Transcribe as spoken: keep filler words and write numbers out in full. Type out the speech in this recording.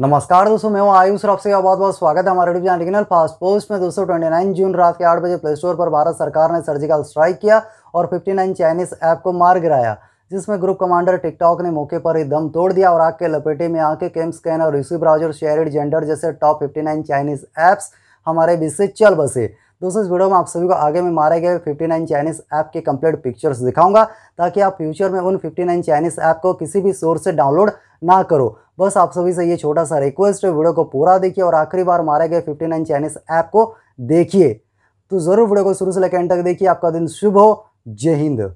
नमस्कार दोस्तों, मैं हूं आयुष राका का बहुत बहुत स्वागत है हमारे यूट्यूब चैनल फास्ट पोस्ट में। दोस्तों उनतीस जून रात के आठ बजे प्ले स्टोर पर भारत सरकार ने सर्जिकल स्ट्राइक किया और उनसठ चाइनीज़ ऐप को मार गिराया, जिसमें ग्रुप कमांडर टिकटॉक ने मौके पर ही दम तोड़ दिया और आग के लपेटे में आके केम्स कैन और रिसी ब्राउजर शेयर्ड जेंडर जैसे टॉप उनसठ चाइनीज़ ऐप्स हमारे बीच से चल बसे। दोस्तों इस वीडियो में आप सभी को आगे में मारे गए उनसठ चाइनीज़ ऐप के कंप्लीट पिक्चर्स दिखाऊंगा, ताकि आप फ्यूचर में उन उनसठ चाइनीज़ ऐप को किसी भी सोर्स से डाउनलोड ना करो। बस आप सभी से ये छोटा सा रिक्वेस्ट है, वीडियो को पूरा देखिए और आखिरी बार मारे गए उनसठ चाइनीज़ ऐप को देखिए। तो ज़रूर वीडियो को शुरू से लेकर एंड तक देखिए। आपका दिन शुभ हो। जय हिंद।